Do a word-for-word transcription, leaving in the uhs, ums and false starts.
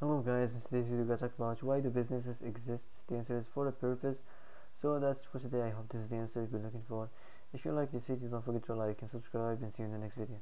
Hello guys, in today's video we're going to talk about why do businesses exist. The answer is for a purpose. So that's for today. I hope this is the answer you've been looking for. If you like this video, don't forget to like and subscribe, and see you in the next video.